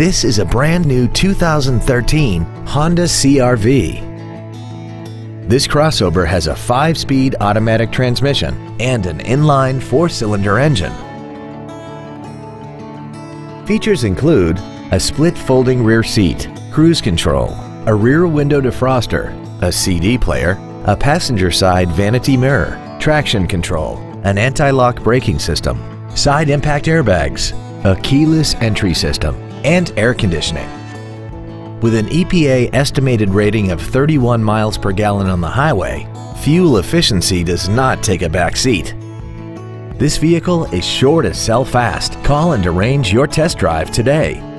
This is a brand new 2013 Honda CR-V. This crossover has a 5-speed automatic transmission and an inline 4-cylinder engine. Features include a split folding rear seat, cruise control, a rear window defroster, a CD player, a passenger side vanity mirror, traction control, an anti-lock braking system, side impact airbags, a keyless entry system, and air conditioning. With an EPA estimated rating of 31 miles per gallon on the highway, fuel efficiency does not take a back seat. This vehicle is sure to sell fast. Call and arrange your test drive today.